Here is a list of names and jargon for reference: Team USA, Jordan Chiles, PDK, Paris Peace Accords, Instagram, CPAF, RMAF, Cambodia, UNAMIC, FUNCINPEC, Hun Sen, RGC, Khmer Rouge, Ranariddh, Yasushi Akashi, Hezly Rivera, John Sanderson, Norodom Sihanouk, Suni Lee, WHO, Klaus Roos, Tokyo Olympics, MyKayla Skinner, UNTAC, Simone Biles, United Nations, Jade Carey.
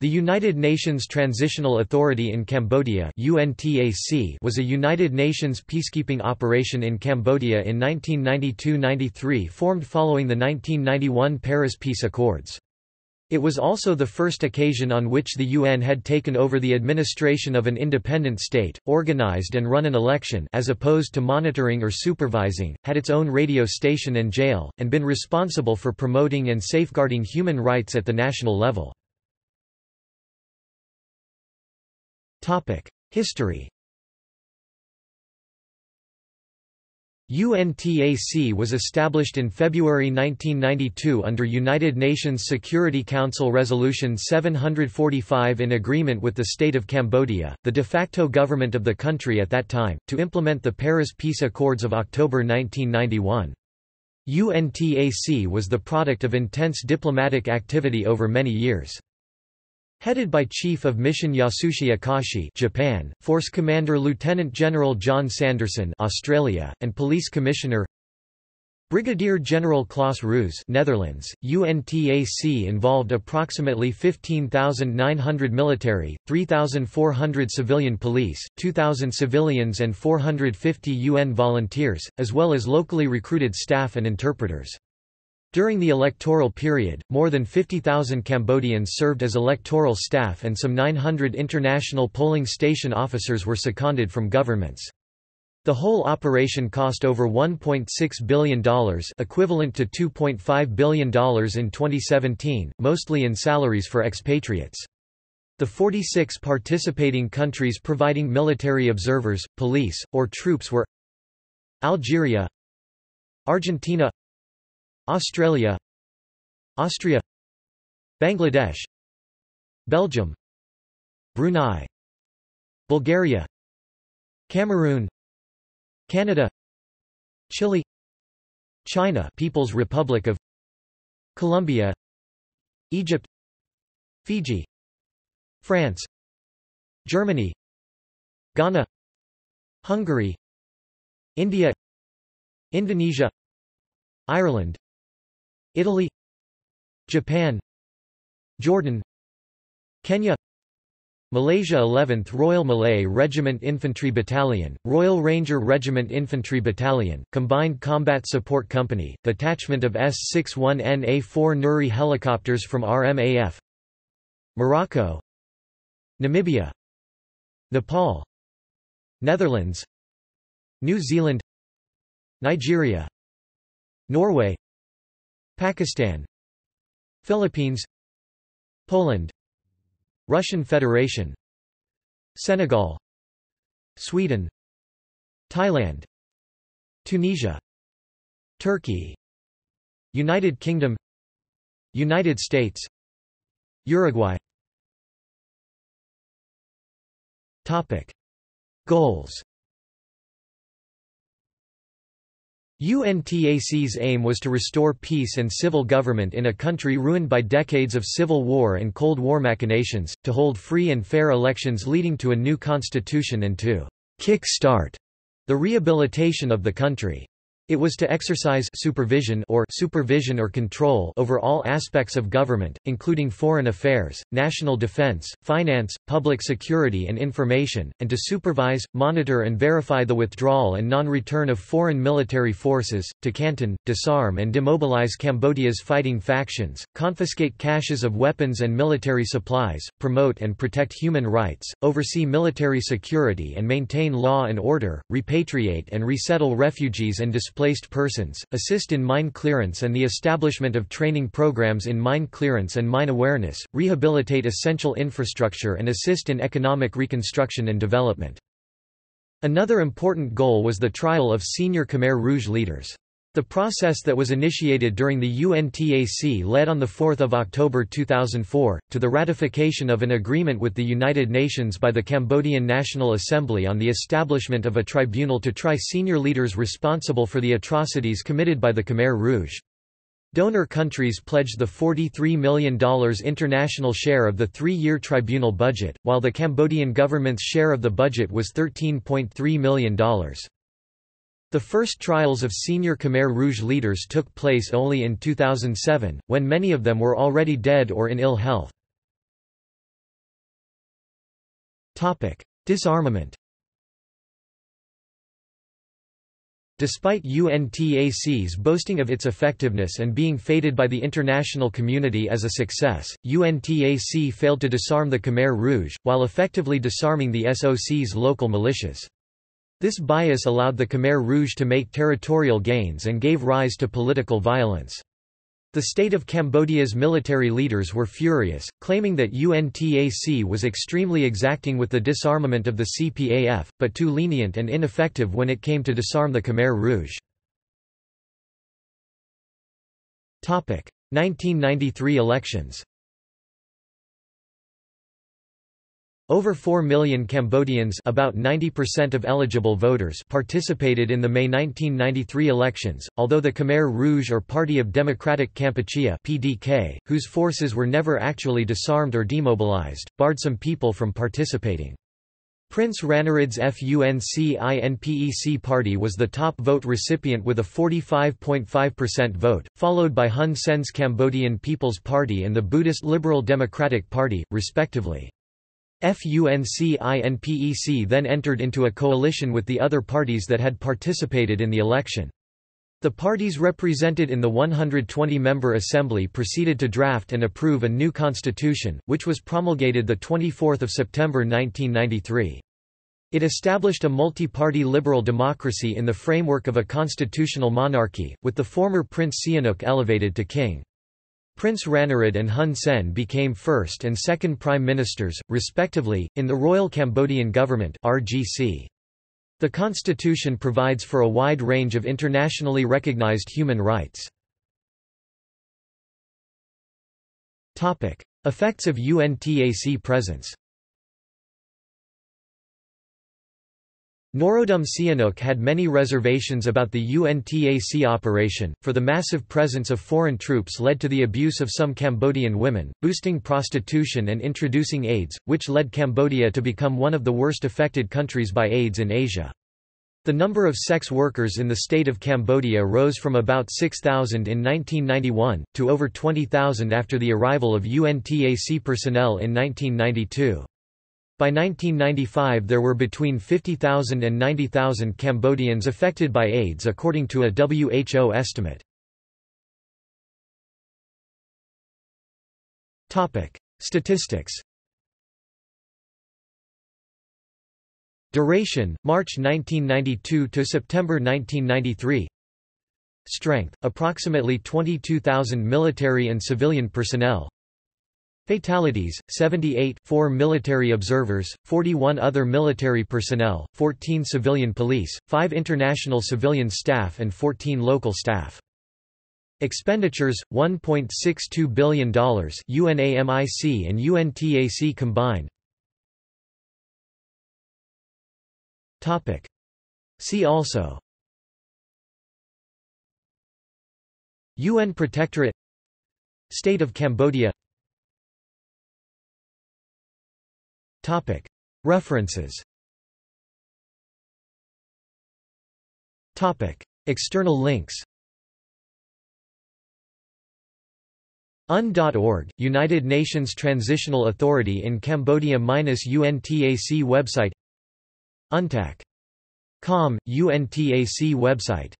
The United Nations Transitional Authority in Cambodia (UNTAC) was a United Nations peacekeeping operation in Cambodia in 1992–93 formed following the 1991 Paris Peace Accords. It was also the first occasion on which the UN had taken over the administration of an independent state, organized and run an election as opposed to monitoring or supervising, had its own radio station and jail, and been responsible for promoting and safeguarding human rights at the national level. History. UNTAC was established in February 1992 under United Nations Security Council Resolution 745 in agreement with the State of Cambodia, the de facto government of the country at that time, to implement the Paris Peace Accords of October 1991. UNTAC was the product of intense diplomatic activity over many years. Headed by Chief of Mission Yasushi Akashi, Japan, Force Commander Lieutenant General John Sanderson, Australia, and Police Commissioner Brigadier General Klaus Roos, Netherlands. UNTAC involved approximately 15,900 military, 3,400 civilian police, 2,000 civilians and 450 UN volunteers, as well as locally recruited staff and interpreters. During the electoral period, more than 50,000 Cambodians served as electoral staff and some 900 international polling station officers were seconded from governments. The whole operation cost over $1.6 billion, equivalent to $2.5 billion in 2017, mostly in salaries for expatriates. The 46 participating countries providing military observers, police, or troops were Algeria, Argentina, Australia, Austria, Bangladesh, Belgium, Brunei, Bulgaria, Cameroon, Canada, Chile, China, People's Republic of Colombia, Egypt, Fiji, France, Germany, Ghana, Hungary, India, Indonesia, Ireland, Italy, Japan, Jordan, Kenya, Malaysia. 11th Royal Malay Regiment Infantry Battalion, Royal Ranger Regiment Infantry Battalion, Combined Combat Support Company, Detachment of S-61NA-4 Nuri helicopters from RMAF. Morocco, Namibia, Nepal, Netherlands, New Zealand, Nigeria, Norway, Pakistan, Philippines, Poland, Russian Federation, Senegal, Sweden, Thailand, Tunisia, Turkey, United Kingdom, United States, Uruguay. Topic: Goals. UNTAC's aim was to restore peace and civil government in a country ruined by decades of civil war and Cold War machinations, to hold free and fair elections leading to a new constitution, and to kick-start the rehabilitation of the country. It was to exercise supervision or control over all aspects of government, including foreign affairs, national defense, finance, public security and information, and to supervise, monitor and verify the withdrawal and non-return of foreign military forces, to canton, disarm and demobilize Cambodia's fighting factions, confiscate caches of weapons and military supplies, promote and protect human rights, oversee military security and maintain law and order, repatriate and resettle refugees and displaced persons, assist in mine clearance and the establishment of training programs in mine clearance and mine awareness, rehabilitate essential infrastructure and assist in economic reconstruction and development. Another important goal was the trial of senior Khmer Rouge leaders. The process that was initiated during the UNTAC led on 4 October 2004, to the ratification of an agreement with the United Nations by the Cambodian National Assembly on the establishment of a tribunal to try senior leaders responsible for the atrocities committed by the Khmer Rouge. Donor countries pledged the $43 million international share of the three-year tribunal budget, while the Cambodian government's share of the budget was $13.3 million. The first trials of senior Khmer Rouge leaders took place only in 2007, when many of them were already dead or in ill health. Disarmament. Despite UNTAC's boasting of its effectiveness and being fated by the international community as a success, UNTAC failed to disarm the Khmer Rouge, while effectively disarming the SOC's local militias. This bias allowed the Khmer Rouge to make territorial gains and gave rise to political violence. The state of Cambodia's military leaders were furious, claiming that UNTAC was extremely exacting with the disarmament of the CPAF, but too lenient and ineffective when it came to disarm the Khmer Rouge. 1993 elections. Over 4 million Cambodians, about 90% of eligible voters, participated in the May 1993 elections, although the Khmer Rouge or Party of Democratic Kampuchea (PDK), whose forces were never actually disarmed or demobilized, barred some people from participating. Prince Ranariddh's FUNCINPEC party was the top vote recipient with a 45.5% vote, followed by Hun Sen's Cambodian People's Party and the Buddhist Liberal Democratic Party, respectively. FUNCINPEC then entered into a coalition with the other parties that had participated in the election. The parties represented in the 120-member assembly proceeded to draft and approve a new constitution, which was promulgated 24 September 1993. It established a multi-party liberal democracy in the framework of a constitutional monarchy, with the former Prince Sihanouk elevated to king. Prince Ranariddh and Hun Sen became first and second prime ministers, respectively, in the Royal Cambodian Government (RGC). The constitution provides for a wide range of internationally recognized human rights. Topic: Effects of UNTAC presence. Norodom Sihanouk had many reservations about the UNTAC operation, for the massive presence of foreign troops led to the abuse of some Cambodian women, boosting prostitution and introducing AIDS, which led Cambodia to become one of the worst affected countries by AIDS in Asia. The number of sex workers in the state of Cambodia rose from about 6,000 in 1991, to over 20,000 after the arrival of UNTAC personnel in 1992. By 1995 there were between 50,000 and 90,000 Cambodians affected by AIDS according to a WHO estimate. Statistics. Duration, March 1992 to September 1993. Strength, approximately 22,000 military and civilian personnel. Fatalities, 78, 4 military observers, 41 other military personnel, 14 civilian police, 5 international civilian staff and 14 local staff. Expenditures, $1.62 billion UNAMIC and UNTAC combined. See also: UN Protectorate, State of Cambodia. References. External links. UN.org, United Nations Transitional Authority in Cambodia-UNTAC website. UNTAC.com, UNTAC website.